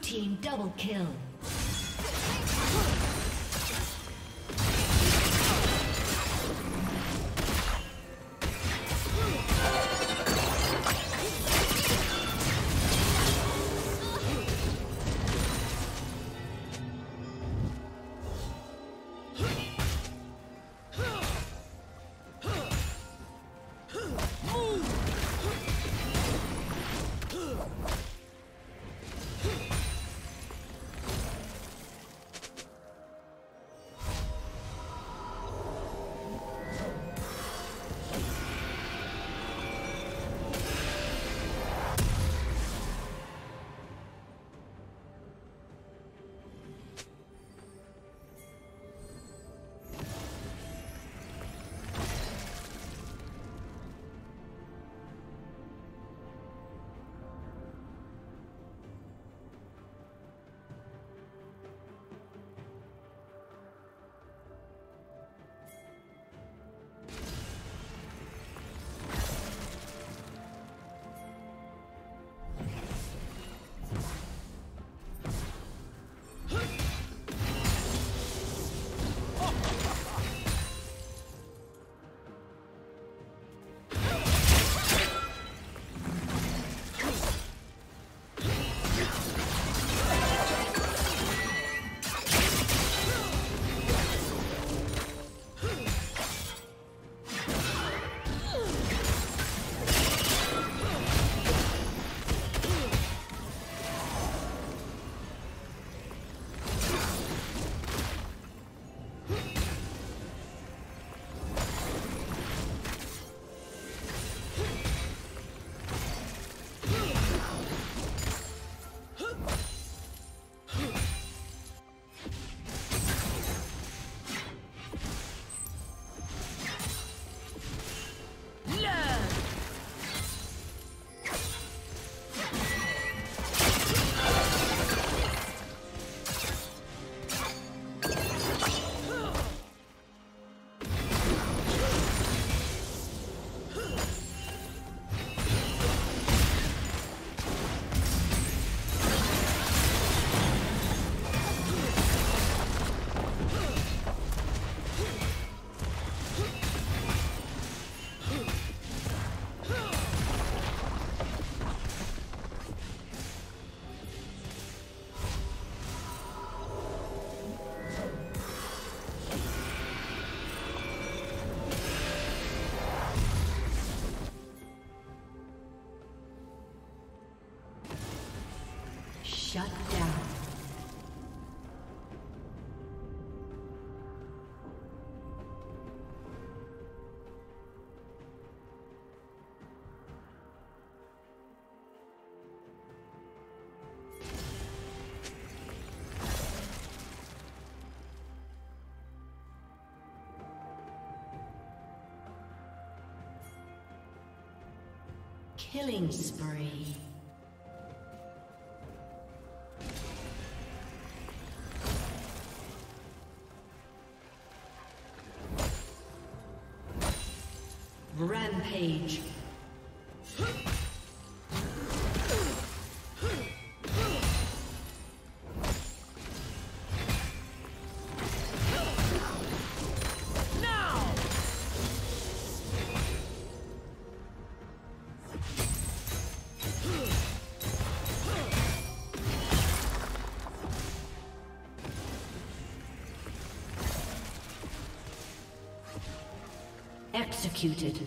Team double kill. Shut down. Killing spree. Rampage. Executed.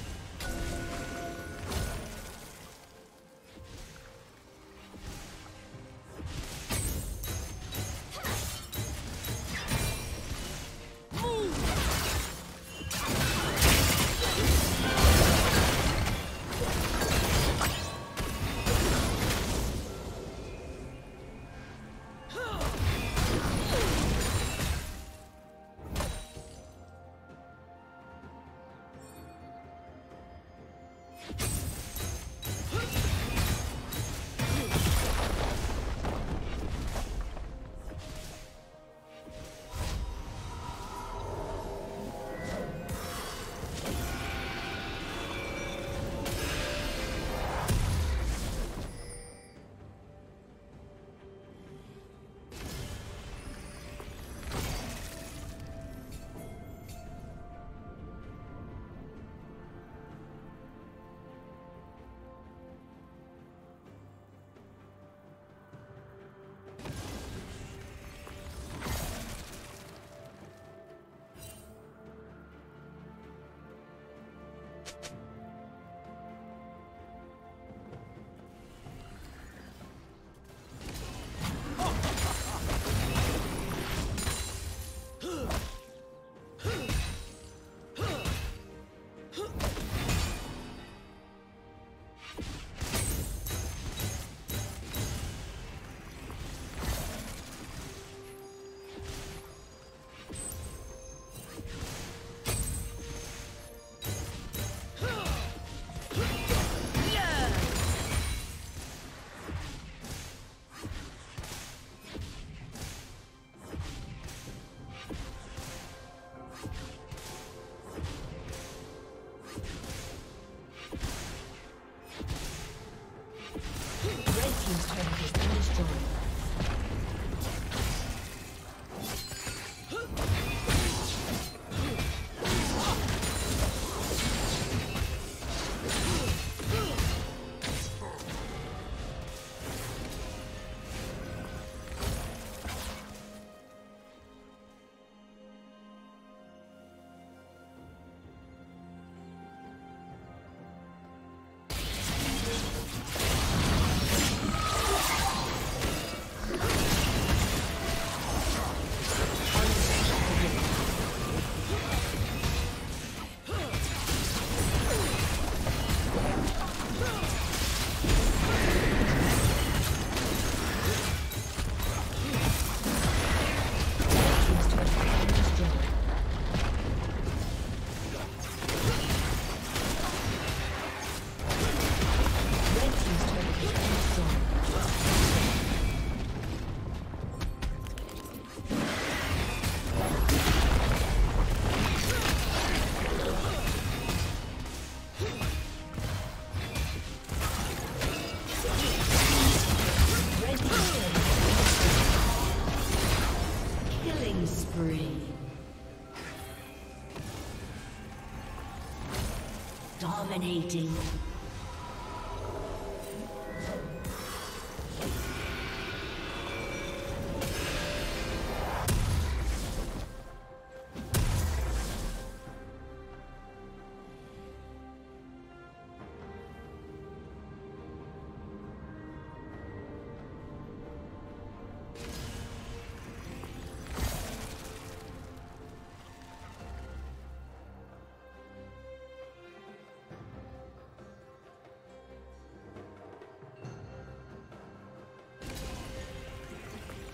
Dominating.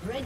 Red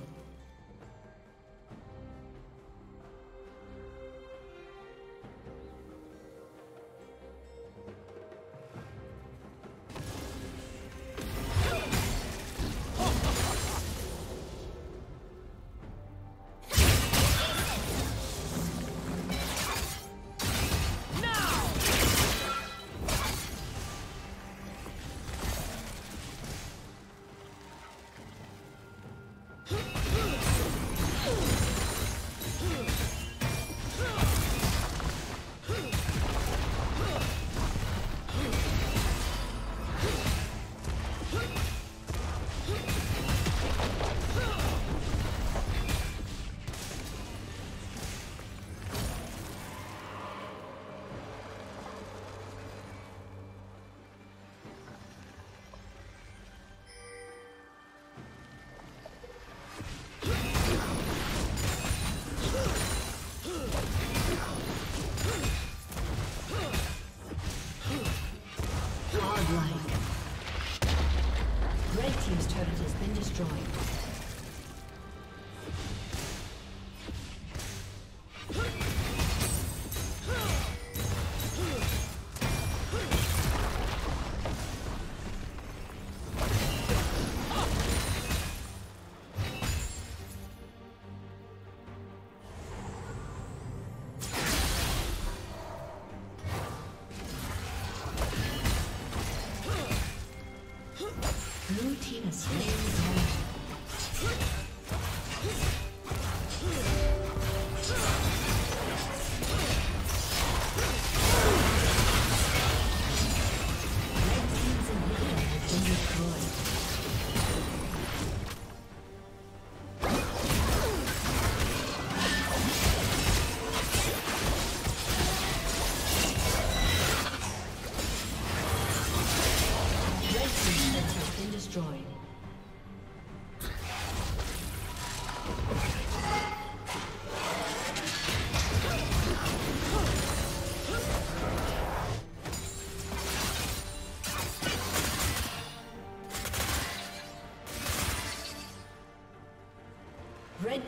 Red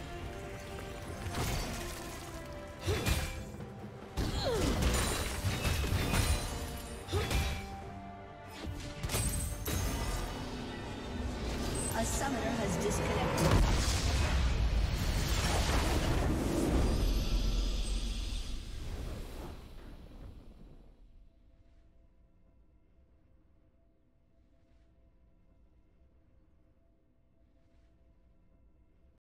A summoner has disconnected.